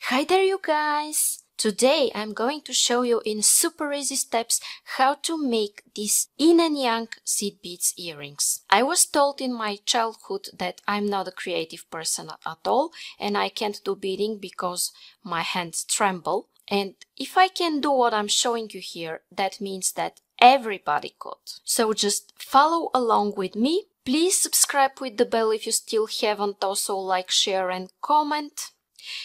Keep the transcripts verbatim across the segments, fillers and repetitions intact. Hi there you guys! Today I'm going to show you in super easy steps how to make these yin and yang seed beads earrings. I was told in my childhood that I'm not a creative person at all and I can't do beading because my hands tremble. And if I can do what I'm showing you here, that means that everybody could. So just follow along with me. Please subscribe with the bell if you still haven't. Also like, share and comment.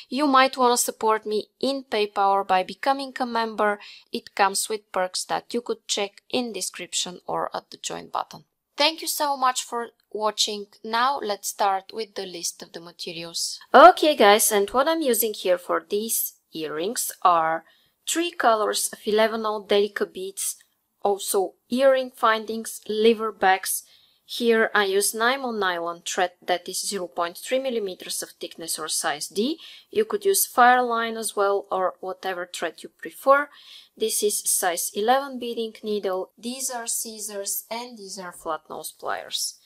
You might want to support me in PayPal or by becoming a member. It comes with perks that you could check in description or at the join button. Thank you so much for watching. Now let's start with the list of the materials. Okay guys, and what I'm using here for these earrings are three colors of eleven oh delica beads, also earring findings, lever backs. Here I use nine mil nylon thread that is zero point three millimeters of thickness or size D. You could use fire line as well or whatever thread you prefer. This is size eleven beading needle. These are scissors and these are flat nose pliers.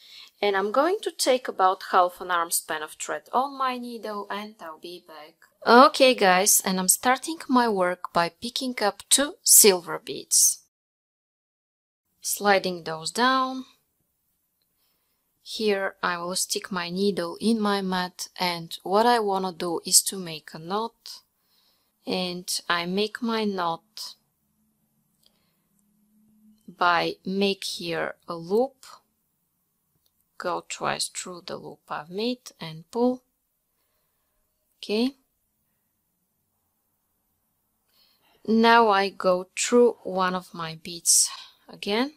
And I'm going to take about half an arm span of thread on my needle and I'll be back. Okay guys, and I'm starting my work by picking up two silver beads. Sliding those down. Here I will stick my needle in my mat and what I want to do is to make a knot, and I make my knot by make here a loop, go twice through the loop I've made and pull. Okay. Now I go through one of my beads again.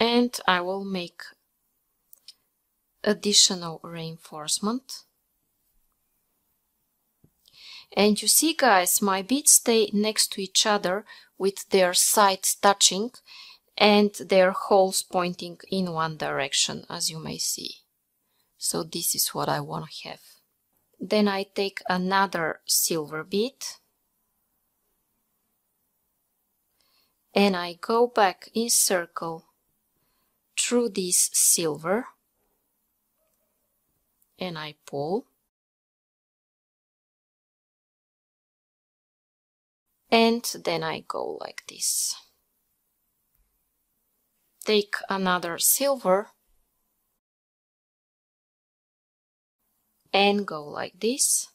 And I will make additional reinforcement. And you see guys, my beads stay next to each other with their sides touching and their holes pointing in one direction, as you may see. So this is what I want to have. Then I take another silver bead and I go back in circle through this silver and I pull, and then I go like this. Take another silver and go like this,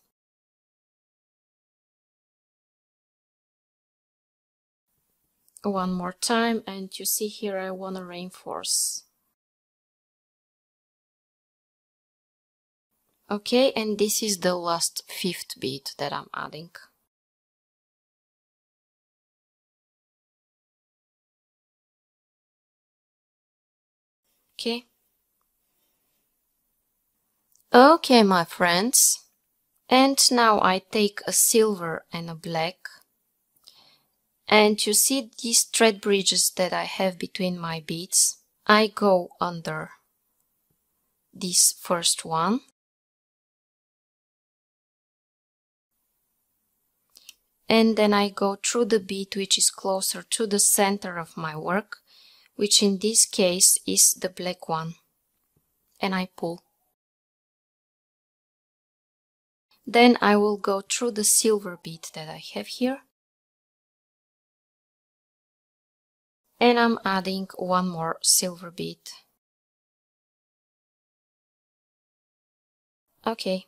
one more time, and you see here I want to reinforce. Okay, and this is the last fifth bead that I'm adding. Okay. Okay, my friends. And now I take a silver and a black. And you see these thread bridges that I have between my beads. I go under this first one and then I go through the bead which is closer to the center of my work, which in this case is the black one, and I pull. Then I will go through the silver bead that I have here. And I'm adding one more silver bead. Okay.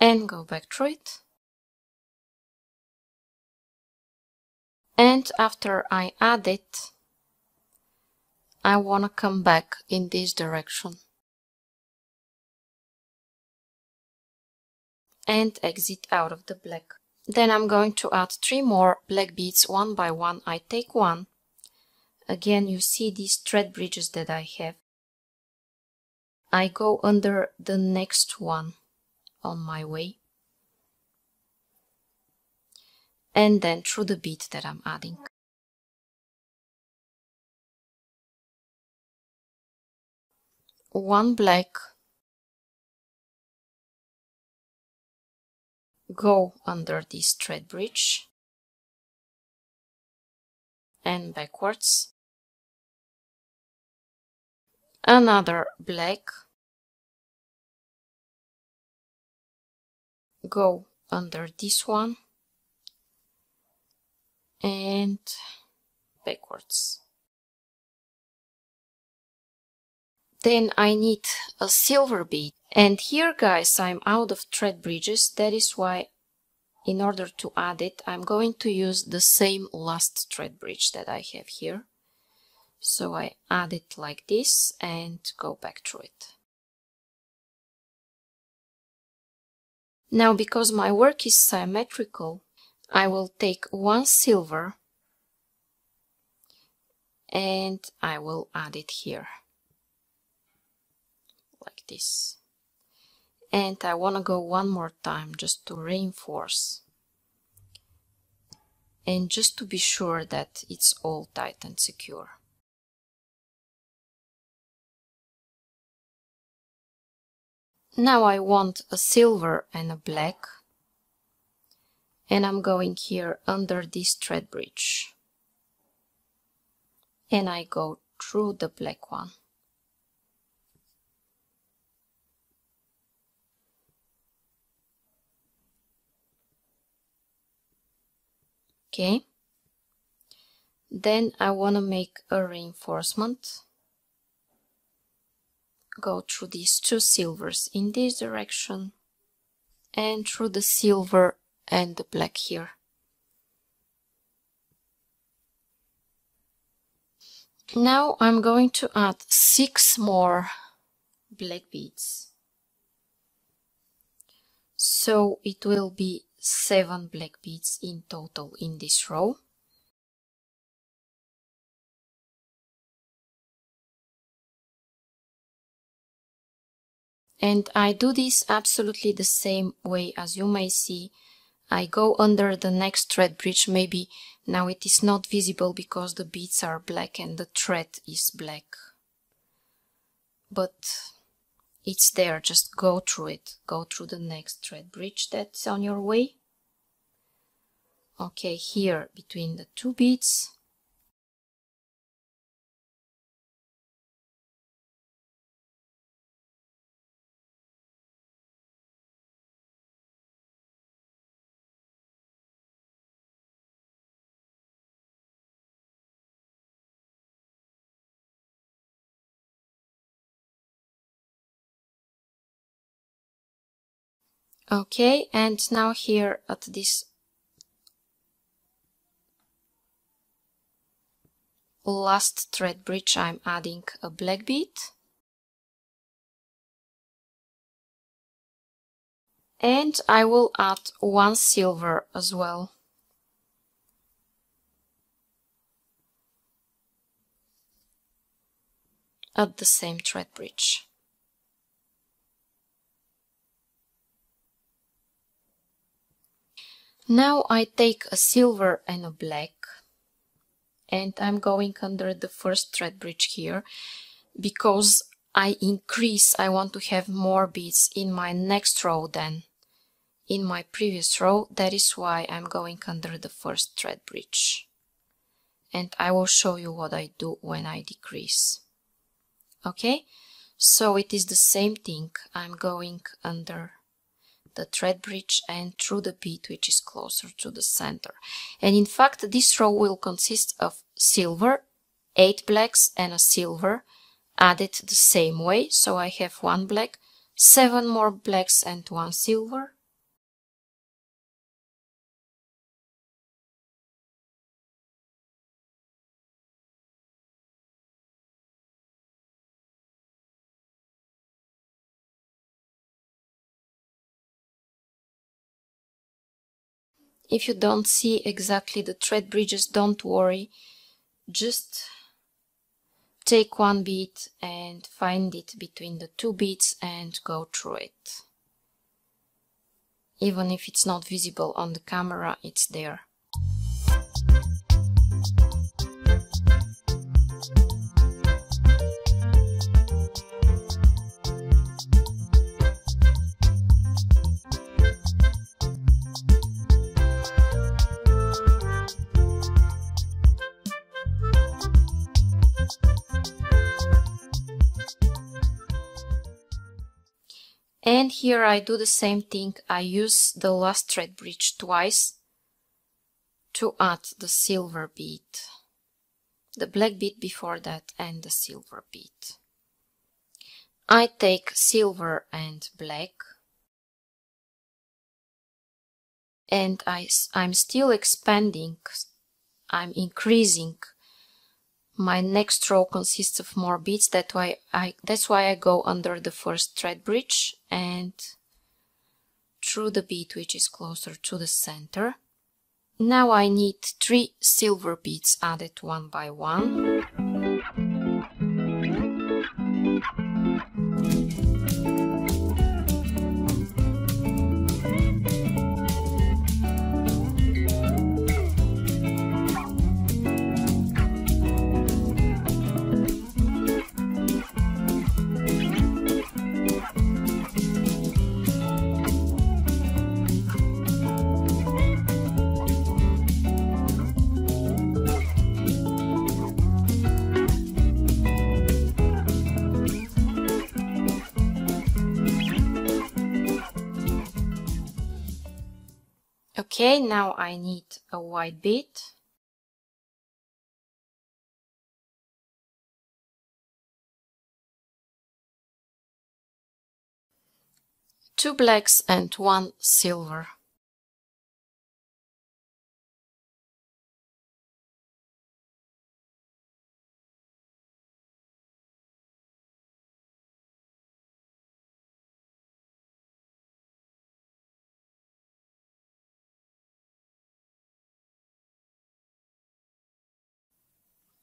And go back through it. And after I add it, I want to come back in this direction. And exit out of the black. Then I'm going to add three more black beads one by one. I take one. Again, you see these thread bridges that I have. I go under the next one on my way. And then through the bead that I'm adding. One black. go under this thread bridge and backwards, another black, go under this one and backwards. Then I need a silver bead, and here guys I'm out of thread bridges, that is why in order to add it I'm going to use the same last thread bridge that I have here. So I add it like this and go back through it. Now because my work is symmetrical, I will take one silver and I will add it here. Like this. And I want to go one more time just to reinforce. And just to be sure that it's all tight and secure. Now I want a silver and a black, and I'm going here under this thread bridge and I go through the black one. Okay, then I want to make a reinforcement. Go through these two silvers in this direction and through the silver and the black here. Now I'm going to add six more black beads, so it will be seven black beads in total in this row. And I do this absolutely the same way, as you may see. I go under the next thread bridge. Maybe now it is not visible because the beads are black and the thread is black. But it's there, just go through it. Go through the next thread bridge that's on your way. Okay, here between the two beads. Okay, and now here at this last thread bridge, I'm adding a black bead. And I will add one silver as well. At the same thread bridge. Now I take a silver and a black and I'm going under the first thread bridge here because I increase, I want to have more beads in my next row than in my previous row. That is why I'm going under the first thread bridge. And I will show you what I do when I decrease. Okay, so it is the same thing. I'm going under the thread bridge and through the bead which is closer to the center. And in fact this row will consist of silver, eight blacks and a silver added the same way, so I have one black, seven more blacks and one silver. If you don't see exactly the thread bridges, don't worry. Just take one bead and find it between the two beads and go through it. Even if it's not visible on the camera, it's there. here I do the same thing. I use the last thread bridge twice to add the silver bead, the black bead before that and the silver bead. I take silver and black, and I, I'm still expanding, I'm increasing. My next row consists of more beads, that's why I, that's why I go under the first thread bridge and through the bead which is closer to the center. Now I need three silver beads added one by one. Okay, now I need a white bead. Two blacks and one silver.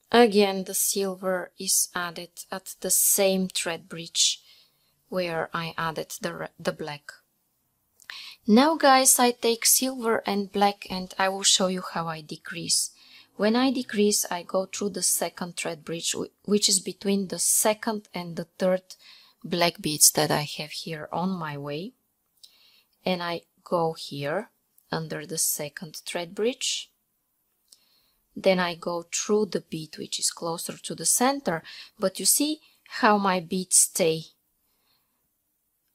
Again, the silver is added at the same thread bridge where I added the, the black. Now, guys, I take silver and black and I will show you how I decrease. When I decrease, I go through the second thread bridge, which is between the second and the third black beads that I have here on my way. And I go here under the second thread bridge. Then I go through the bead, which is closer to the center, but you see how my beads stay.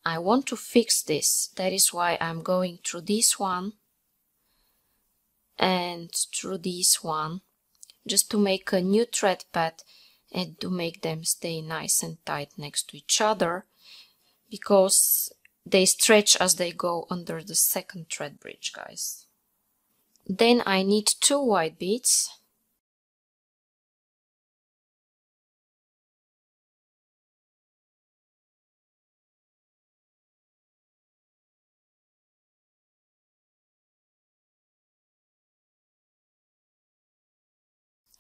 I want to fix this. That is why I'm going through this one and through this one, just to make a new thread pad and to make them stay nice and tight next to each other, because they stretch as they go under the second thread bridge, guys. Then I need two white beads.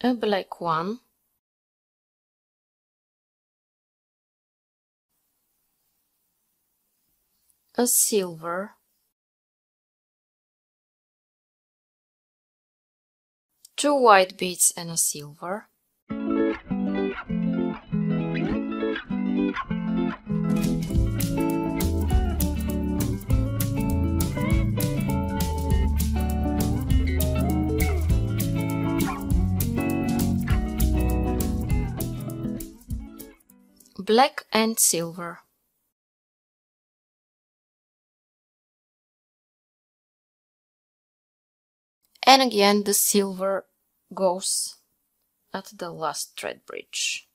A black one. A silver. Two white beads and a silver. Black and silver. And again the silver goes at the last thread bridge.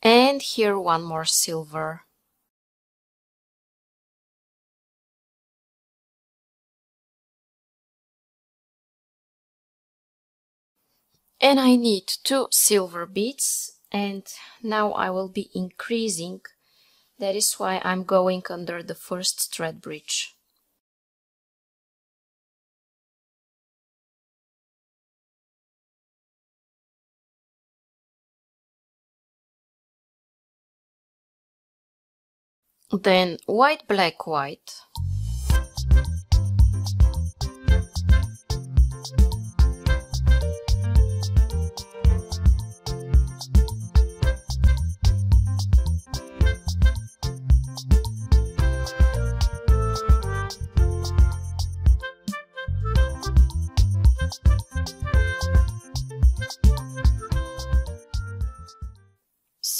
And here one more silver. And I need two silver beads, and now I will be increasing. That is why I'm going under the first thread bridge. Then white, black, white.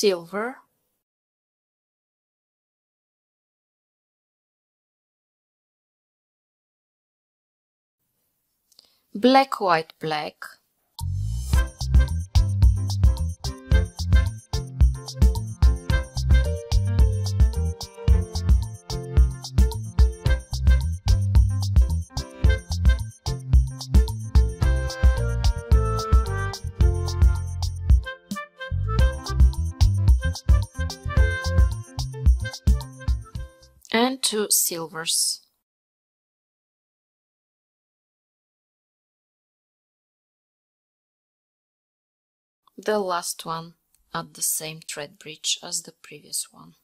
silver, black, white, black, and two silvers. The last one at the same thread bridge as the previous one.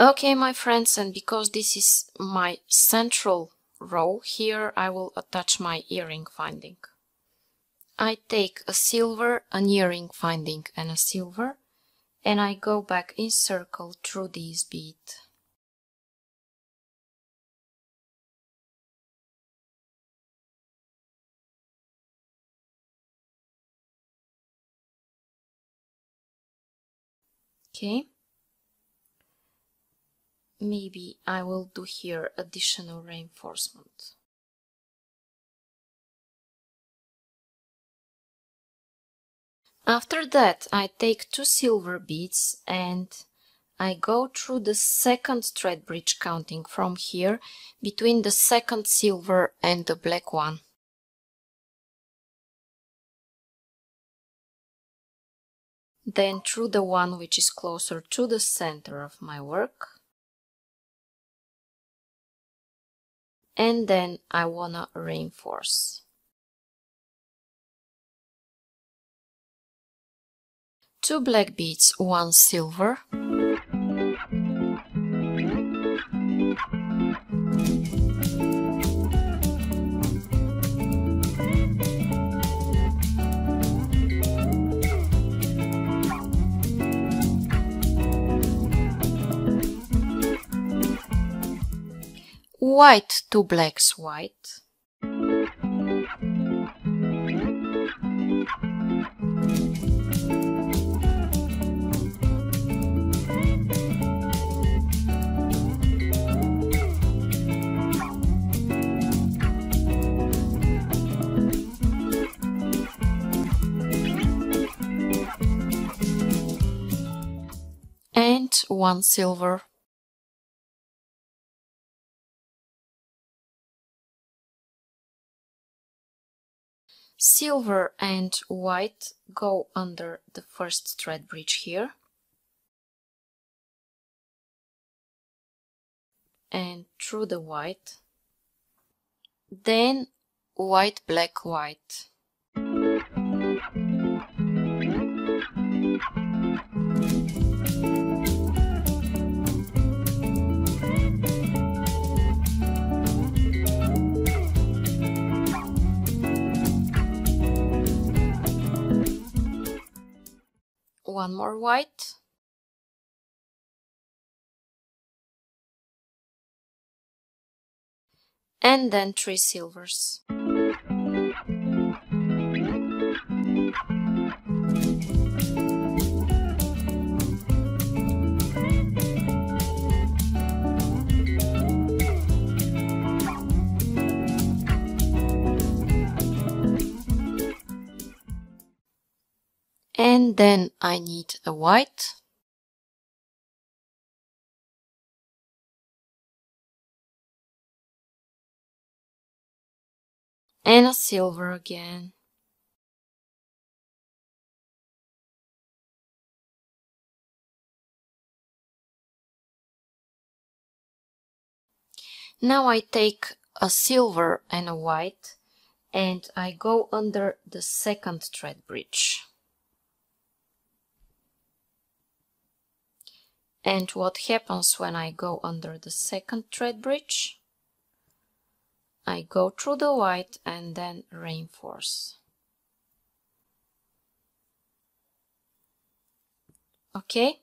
Okay, my friends, and because this is my central row, here I will attach my earring finding. I take a silver, an earring finding and a silver, and I go back in circle through this bead. Okay, maybe I will do here additional reinforcement. After that, I take two silver beads and I go through the second thread bridge counting from here between the second silver and the black one. Then through the one which is closer to the center of my work. And then I wanna reinforce. Two black beads, one silver. White, two blacks, white. And one silver. Silver and white go under the first thread bridge here, and through the white, then white, black, white. One more white, and then three silvers. And then I need a white, and a silver again, now I take a silver and a white, and I go under the second thread bridge. And what happens when I go under the second thread bridge? I go through the white and then reinforce. Okay,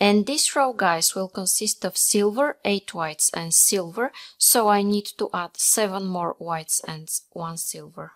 and this row, guys, will consist of silver, eight whites and silver, so I need to add seven more whites and one silver.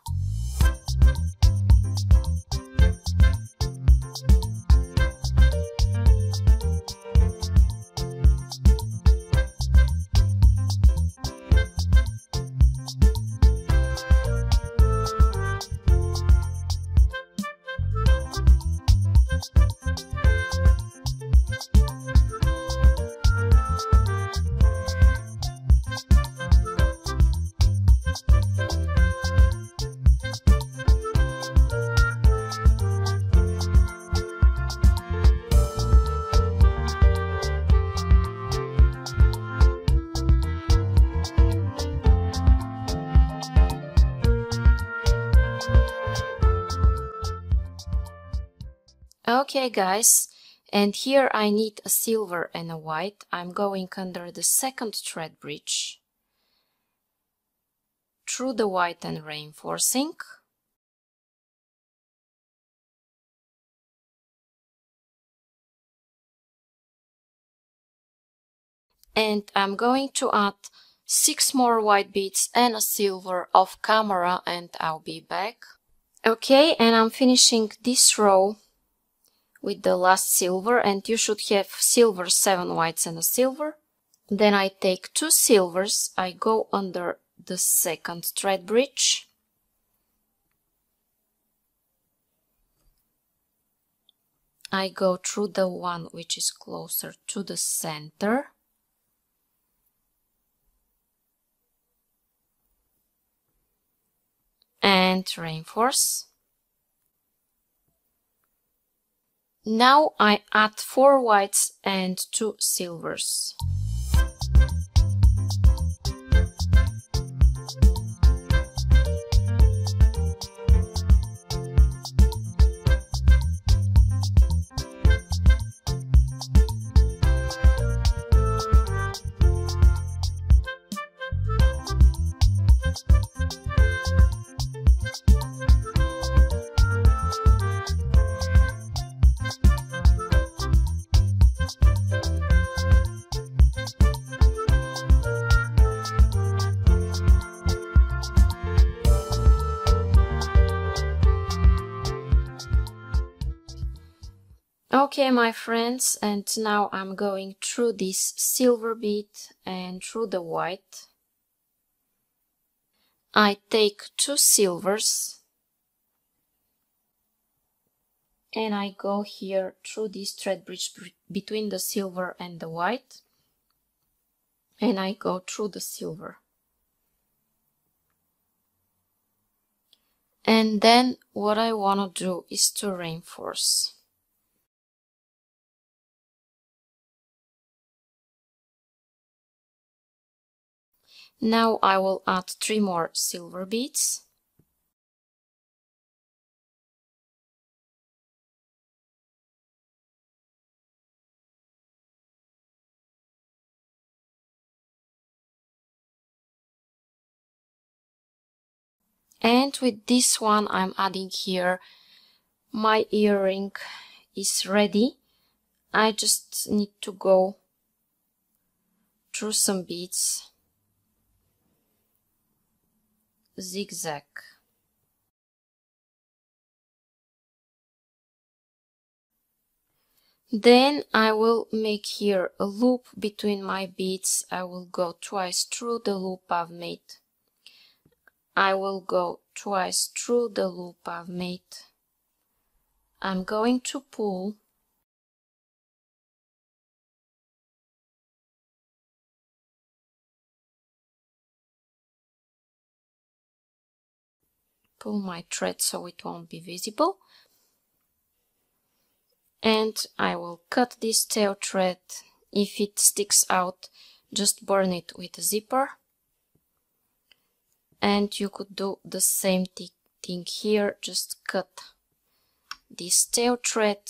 Okay, guys, and here I need a silver and a white. I'm going under the second thread bridge, through the white and reinforcing. And I'm going to add six more white beads and a silver off camera, and I'll be back. Okay, and I'm finishing this row with the last silver, and you should have silver, seven whites and a silver. Then I take two silvers, I go under the second thread bridge, I go through the one which is closer to the center, and reinforce. Now I add four whites and two silvers. Okay, my friends, and now I'm going through this silver bead and through the white. I take two silvers and I go here through this thread bridge between the silver and the white, and I go through the silver. And then what I want to do is to reinforce. Now I will add three more silver beads. And with this one I'm adding here, my earring is ready. I just need to go through some beads. Zigzag. Then I will make here a loop between my beads. I will go twice through the loop I've made. I will go twice through the loop I've made. I'm going to pull. Pull my thread so it won't be visible, and I will cut this tail thread. If it sticks out, just burn it with a zipper, and you could do the same thing here, just cut this tail thread,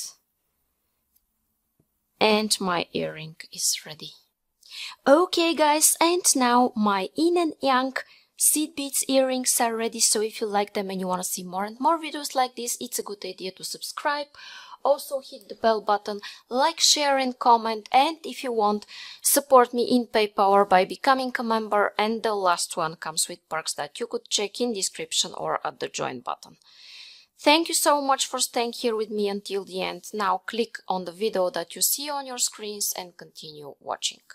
and my earring is ready. Okay, guys, and now my Yin and Yang seed beads earrings are ready, so if you like them and you want to see more and more videos like this, it's a good idea to subscribe. Also hit the bell button, like, share and comment, and if you want, support me in PayPal by becoming a member, and the last one comes with perks that you could check in description or at the join button. Thank you so much for staying here with me until the end. Now click on the video that you see on your screens and continue watching.